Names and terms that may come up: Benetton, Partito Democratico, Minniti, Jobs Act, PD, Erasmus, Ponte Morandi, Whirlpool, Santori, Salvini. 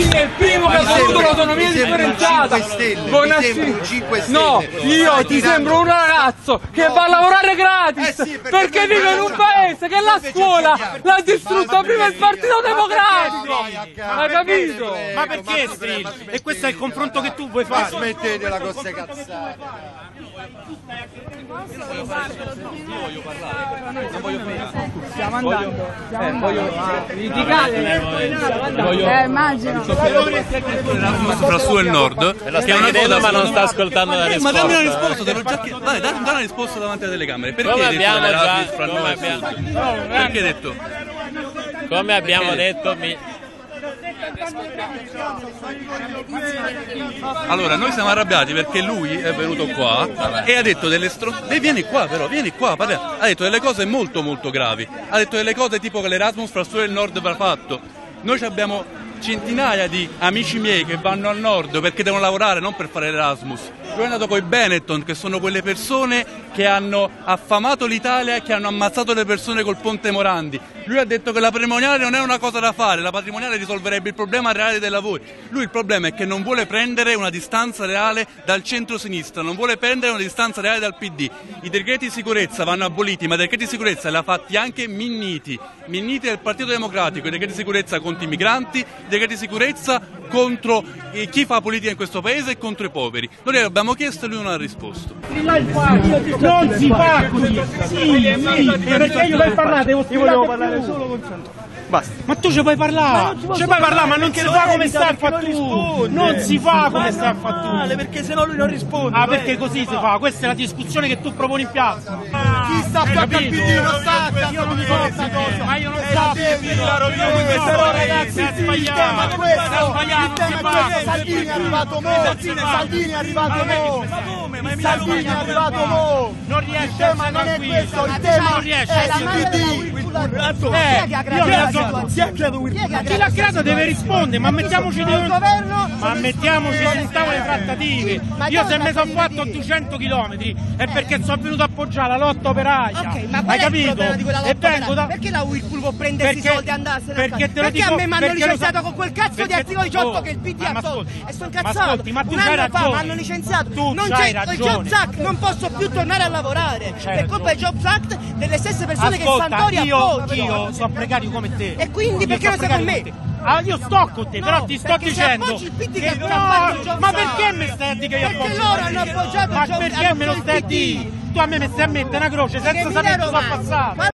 Minniti è il primo che ha avuto l'autonomia differenziata. No, io ti sembro un ragazzo che va a lavorare gratis perché vive in un paese che la scuola l'ha distrutta prima il Partito Democratico. Hai capito? Ma perché stringi? E questo è il confronto che tu vuoi fare. Smettetela con queste cazzate. Stiamo andando. Immagino. Fra su e il nord, che è una cosa, ma non sta ascoltando la risposta. Ma dammi una risposta, te l'ho già chiesto. Vai, dammi una risposta davanti alle telecamere. Perché hai detto Erasmus fra noi? Perché hai detto? Come abbiamo detto, allora noi siamo arrabbiati perché lui è venuto qua e ha detto delle vieni qua però, vieni qua, parla. Ha detto delle cose molto molto gravi, ha detto delle cose tipo che l'Erasmus fra il Sud e il Nord va fatto. Noi abbiamo centinaia di amici miei che vanno al Nord perché devono lavorare, non per fare Erasmus. Lui è andato con i Benetton, che sono quelle persone che hanno affamato l'Italia e che hanno ammazzato le persone col Ponte Morandi. Lui ha detto che la patrimoniale non è una cosa da fare, la patrimoniale risolverebbe il problema reale dei lavori. Lui il problema è che non vuole prendere una distanza reale dal centro-sinistra, non vuole prendere una distanza reale dal PD. I decreti di sicurezza vanno aboliti, ma i decreti di sicurezza li ha fatti anche Minniti. Minniti è il Partito Democratico, i decreti di sicurezza contro i migranti, i decreti di sicurezza contro chi fa politica in questo paese e contro i poveri. Noi gli abbiamo chiesto e lui non ha risposto. Non si fa così, perché io per parlare, io volevo parlare solo con Santori. Basta. Ma tu ci puoi parlare, ma non si fa come sta a fare tu. Non si fa come sta a fare tu. Male, perché sennò lui non risponde. Ah, perché così si fa? Questa è la discussione che tu proponi in piazza. Chi sta a fianco al PD non sa, io non mi so questa cosa, ma io non so. Però ragazzi, Salvini è arrivato mo, Salvini è arrivato mo. Ma come? Ma Salvini è arrivato mo. Non riesce. Il tema non è questo, il tema è il PD. Chi l'ha creato deve rispondere, ma mettiamoci di un tavolo di trattative. Io se mi sono fatto 200 km è perché sono venuto a appoggiare la lotta operaia. Hai capito? E vengo da... Perché la Whirlpool può prendersi i soldi e andarsene? Perché a me mi hanno licenziato con quel cazzo di articolo 18 che il PD ha tolto e sono incazzato. Un anno fa mi hanno licenziato. Il Jobs Act, non posso più tornare a lavorare per colpa del Jobs Act delle stesse persone che Santori appoggia. Io sono precario come te. E quindi perché non sei con me? Ah, io sto con te, no, però ti sto dicendo che no, ma perché mi stai a dire che io appoggio? Perché loro hanno appoggiato il Jobs Act. Ma perché me lo stai a dire? Tu a me mi stai a mettere una croce senza sapere cosa ha passato.